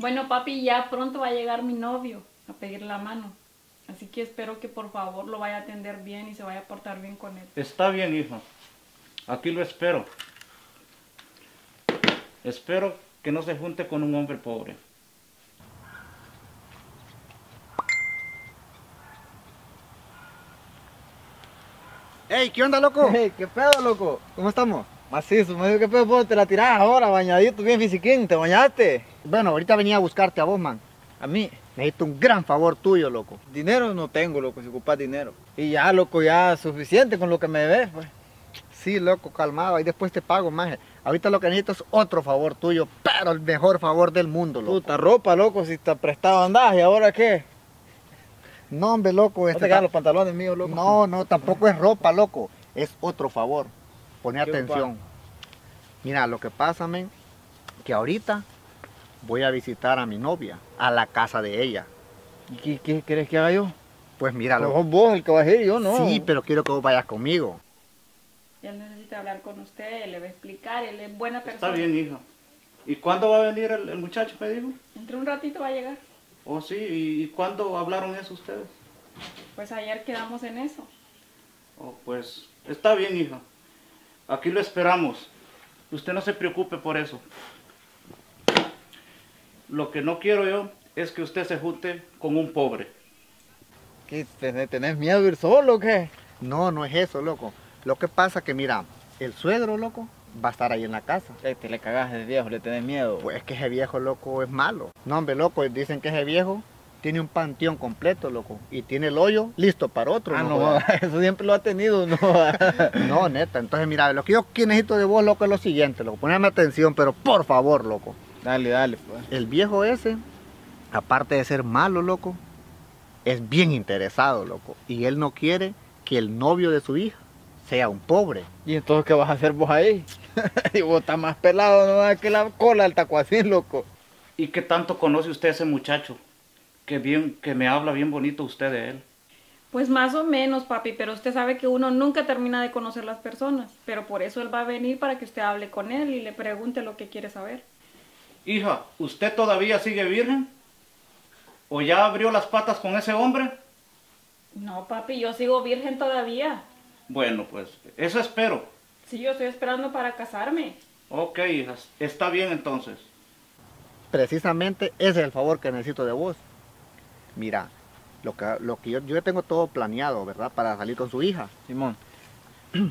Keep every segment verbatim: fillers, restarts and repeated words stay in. Bueno, papi, ya pronto va a llegar mi novio a pedir la mano. Así que espero que por favor lo vaya a atender bien y se vaya a portar bien con él. Está bien, hija. Aquí lo espero. Espero que no se junte con un hombre pobre. ¡Ey! ¿Qué onda, loco? ¡Ey! ¿Qué pedo, loco? ¿Cómo estamos? Macizo, me dijo, ¿qué pedo? Por, te la tirás ahora, bañadito, bien fisiquín, ¿te bañaste? Bueno, ahorita venía a buscarte a vos, man. A mí necesito un gran favor tuyo, loco. Dinero no tengo, loco, si ocupas dinero. Y ya, loco, ya suficiente con lo que me debes, pues. Sí, loco, calmado, ahí después te pago, maje. Ahorita lo que necesito es otro favor tuyo, pero el mejor favor del mundo, loco. Puta ropa, loco, si te prestado andás, ¿y ahora qué? No, hombre, loco. ¿No este te quedan los pantalones míos, loco? No, no, tampoco es ropa, loco. Es otro favor. Poné atención. Ocupa? Mira, lo que pasa, men, que ahorita voy a visitar a mi novia, a la casa de ella. ¿Y qué, qué querés que haga yo? Pues mira, loco. Vos, el caballero, yo no. Sí, pero quiero que vos vayas conmigo. Él necesita hablar con usted, él le va a explicar, él es buena persona. Está bien, hija. ¿Y cuándo va a venir el, el muchacho, me dijo? Entre un ratito va a llegar. Oh, sí. ¿Y cuándo hablaron eso ustedes? Pues ayer quedamos en eso. Oh, pues está bien, hija. Aquí lo esperamos. Usted no se preocupe por eso. Lo que no quiero yo es que usted se junte con un pobre. ¿Qué? ¿Tenés miedo de ir solo o qué? No, no es eso, loco. Lo que pasa que, mira, el suegro, loco, va a estar ahí en la casa. Ey, te le cagás de viejo, le tenés miedo. Pues es que ese viejo, loco, es malo. No, hombre, loco, dicen que ese viejo tiene un panteón completo, loco. Y tiene el hoyo listo para otro. Ah, no, no eso siempre lo ha tenido, no. No, neta, entonces, mira, lo que yo necesito de vos, loco, es lo siguiente, loco. Poneme atención, pero por favor, loco. Dale, dale, pues. El viejo ese, aparte de ser malo, loco, es bien interesado, loco. Y él no quiere que el novio de su hija sea un pobre. ¿Y entonces qué vas a hacer vos ahí? Y vos estás más pelado, ¿no? Que la cola del tacuacín, loco. ¿Y qué tanto conoce usted a ese muchacho? Que bien, que me habla bien bonito usted de él. Pues más o menos, papi, pero usted sabe que uno nunca termina de conocer las personas. Pero por eso él va a venir para que usted hable con él y le pregunte lo que quiere saber. Hija, ¿usted todavía sigue virgen? ¿O ya abrió las patas con ese hombre? No, papi, yo sigo virgen todavía. Bueno, pues, eso espero. Sí, yo estoy esperando para casarme. Ok, hijas, está bien entonces. Precisamente ese es el favor que necesito de vos. Mira, lo que, lo que yo, yo tengo todo planeado, ¿verdad? Para salir con su hija, Simón.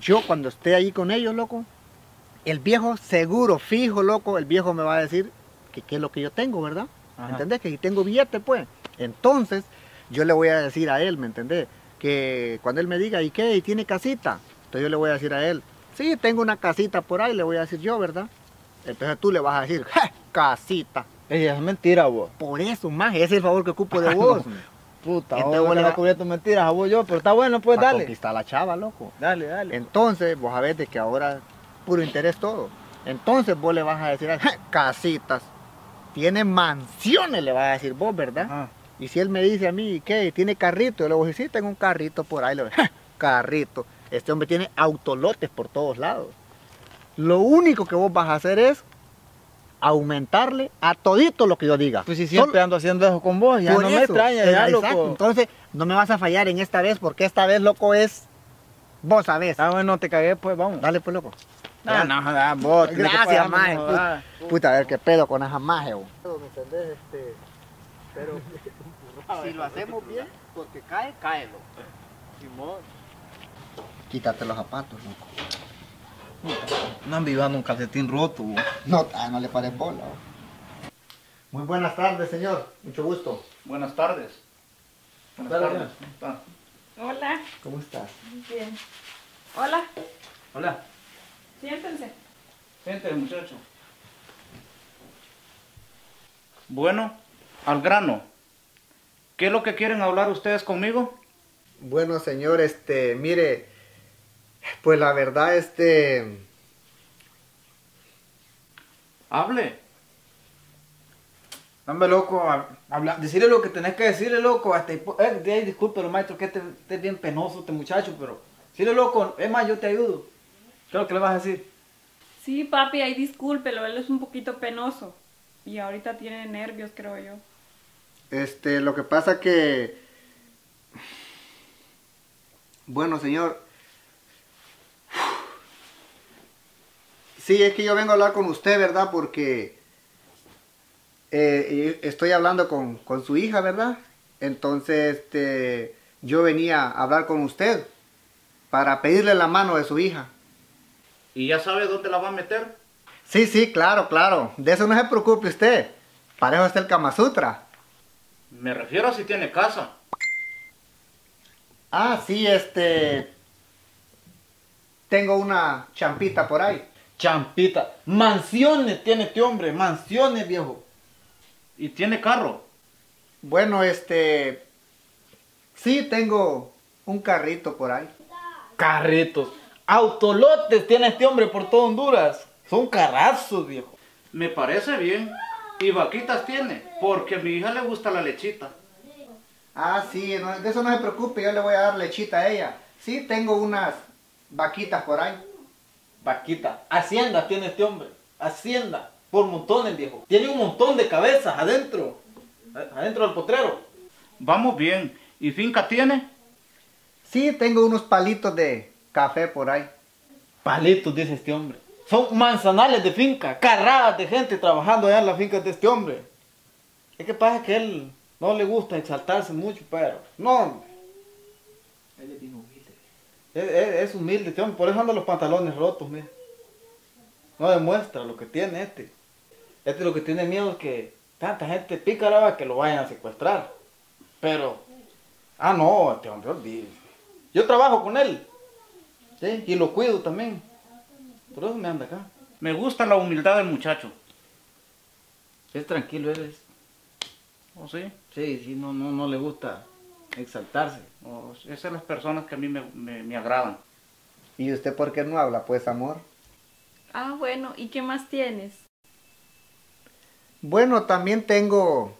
Yo cuando esté ahí con ellos, loco, el viejo seguro, fijo, loco, el viejo me va a decir que qué es lo que yo tengo, ¿verdad? Ajá. ¿Entendés? Que si tengo billete, pues. Entonces, yo le voy a decir a él, ¿me entendés? Que cuando él me diga, ¿y qué? ¿Y tiene casita? Entonces yo le voy a decir a él, sí, tengo una casita por ahí, le voy a decir yo, ¿verdad? Entonces tú le vas a decir, ¡ja! ¡Casita! Ey, es mentira, vos. Por eso, más, ese es el favor que ocupo de ah, vos. No. Puta, entonces, vos le vas a cubrir tus mentiras a vos yo, pero está bueno, pues dale. Conquistar a la chava, loco. Dale, dale. Entonces, vos sabés de que ahora puro interés todo. Entonces vos le vas a decir a él, ¡ja! ¡Casitas! Tiene mansiones, le vas a decir vos, ¿verdad? Ah. Y si él me dice a mí, ¿qué? ¿Tiene carrito? Yo le voy a decir, sí, tengo un carrito por ahí. Le voy a decir, carrito. Este hombre tiene autolotes por todos lados. Lo único que vos vas a hacer es aumentarle a todito lo que yo diga. Pues si siempre Sol... ando haciendo eso con vos, ya por no eso. Me extraña, ya, loco. Exacto. Entonces, no me vas a fallar en esta vez, porque esta vez, loco, es... Vos sabés. Ah, bueno, te cagué, pues, vamos. Dale, pues, loco. No, no, no, vos. Gracias, maje. No, puta, puta, a ver qué pedo con esa maje, vos. ¿Me entendés? Este... Pero si lo hacemos bien, porque cae, cae, loco. Simón. Quítate los zapatos, loco. No han vivido un calcetín roto, bo. No, no le pares bola, bo. Muy buenas tardes, señor. Mucho gusto. Buenas tardes. Buenas Hola, tardes. ¿Cómo está? Hola. ¿Cómo estás? Bien. Hola. Hola. Siéntense. Siéntense, muchacho. Bueno. Al grano, ¿qué es lo que quieren hablar ustedes conmigo? Bueno, señor, este, mire, pues la verdad, este... Hable. Dame, loco, habla, decirle lo que tenés que decirle, loco. Hasta, eh, disculpe, maestro, que este, este es bien penoso este muchacho, pero... Decirle, loco, es más, yo te ayudo. ¿Qué es lo que le vas a decir? Sí, papi, ahí discúlpelo, él es un poquito penoso. Y ahorita tiene nervios, creo yo. Este, lo que pasa que... Bueno, señor. Sí, es que yo vengo a hablar con usted, ¿verdad? Porque eh, estoy hablando con, con su hija, ¿verdad? Entonces, este, yo venía a hablar con usted para pedirle la mano de su hija. ¿Y ya sabe dónde la va a meter? Sí, sí, claro, claro. De eso no se preocupe usted. Para eso está el Kama Sutra. Me refiero a si tiene casa. Ah, sí, este... Tengo una champita por ahí. Champita. Mansiones tiene este hombre. Mansiones, viejo. ¿Y tiene carro? Bueno, este... Sí, tengo un carrito por ahí. Carritos. Autolotes tiene este hombre por todo Honduras. Son carrazos, viejo. Me parece bien. Y vaquitas tiene, porque a mi hija le gusta la lechita. Ah, sí, no, de eso no se preocupe, yo le voy a dar lechita a ella. Sí, tengo unas vaquitas por ahí. Vaquita. Hacienda tiene este hombre. Hacienda. Por montones, viejo. Tiene un montón de cabezas adentro. Adentro del potrero. Vamos bien. ¿Y finca tiene? Sí, tengo unos palitos de café por ahí. Palitos, dice este hombre. Son manzanales de finca, carradas de gente trabajando allá en las fincas de este hombre. Es que pasa que él no le gusta exaltarse mucho, pero... No. Él es bien humilde. Es, es, es humilde este hombre, por eso anda los pantalones rotos, mira. No demuestra lo que tiene este. Este lo que tiene miedo es que tanta gente pícara va que lo vayan a secuestrar. Pero... Ah, no, este hombre, olvídese. Yo trabajo con él. ¿Sí? Y lo cuido también. Por eso me anda acá. Me gusta la humildad del muchacho. Es tranquilo, él es. ¿Oh, sí? Sí, sí, no, no, no le gusta exaltarse. Oh, esas son las personas que a mí me, me, me agradan. ¿Y usted por qué no habla, pues, amor? Ah, bueno, ¿y qué más tienes? Bueno, también tengo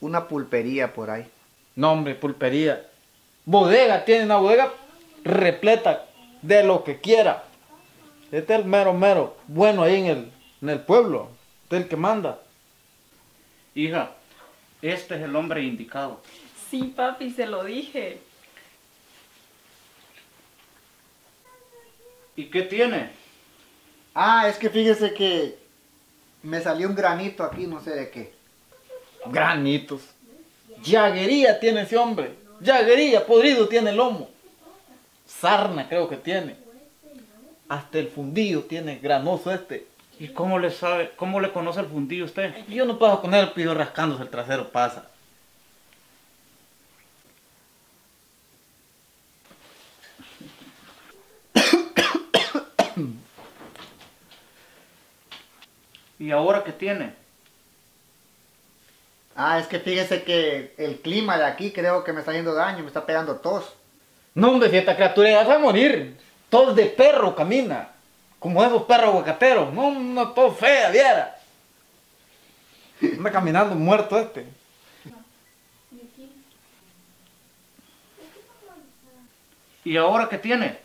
una pulpería por ahí. No, hombre, pulpería. Bodega, tiene una bodega repleta de lo que quiera. Este es el mero mero, bueno ahí en el, en el pueblo, este es el que manda. Hija, este es el hombre indicado. Sí, papi, se lo dije. ¿Y qué tiene? Ah, es que fíjese que me salió un granito aquí, no sé de qué. Granitos. Llaguería tiene ese hombre. Llaguería, podrido tiene el lomo. Sarna creo que tiene. Hasta el fundillo tiene granoso este. ¿Y cómo le sabe, cómo le conoce el fundillo usted? Yo no paso con él, pido rascándose el trasero, pasa. ¿Y ahora qué tiene? Ah, es que fíjese que el clima de aquí creo que me está haciendo daño, me está pegando tos. No, hombre, si esta criatura ya va a morir. Tos de perro camina, como esos perros aguacateros, no, una tos fea, viera. Anda caminando muerto este. ¿Y ahora qué tiene?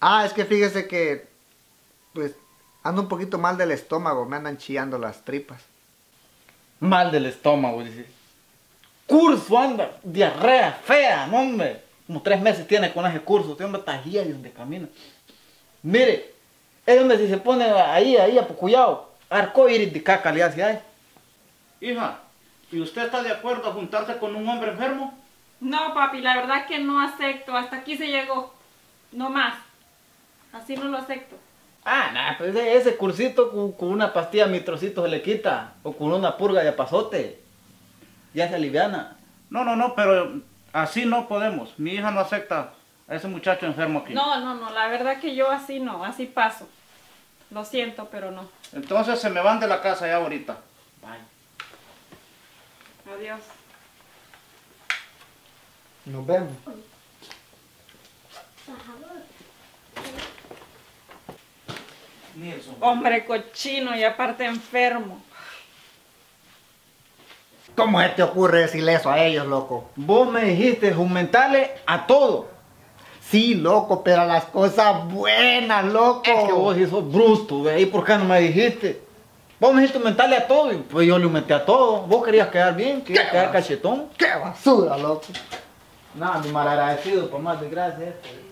Ah, es que fíjese que, pues, ando un poquito mal del estómago, me andan chillando las tripas. Mal del estómago, dice. Curso anda, diarrea fea, no, hombre. Como tres meses tiene con ese curso, este hombre está ahí donde camina. Mire, es donde si se pone ahí, ahí, apocullado, arco iris de caca le hace ahí. Hija, ¿y usted está de acuerdo a juntarse con un hombre enfermo? No, papi, la verdad que no acepto, hasta aquí se llegó. No más, así no lo acepto. Ah, nada, pues ese cursito con, con una pastilla mitrocito se le quita. O con una purga de apazote. Ya se aliviana. No, no, no, pero así no podemos. Mi hija no acepta a ese muchacho enfermo aquí. No, no, no, la verdad que yo así no, así paso. Lo siento, pero no. Entonces se me van de la casa ya ahorita. Bye. Adiós. Nos vemos. Nelson. Hombre cochino y aparte enfermo. ¿Cómo se te ocurre decirle eso a ellos, loco? Vos me dijiste jumentales a todo. Sí, loco, pero las cosas buenas, loco. Es que vos sí sos bruto, ve. ¿Y por qué no me dijiste? Vos me dijiste aumentarle a todo, y pues yo le aumenté a todo. Vos querías quedar bien, querías quedar basura, cachetón. ¡Qué basura, loco! Nada, ni malagradecido, por más desgracia. Este.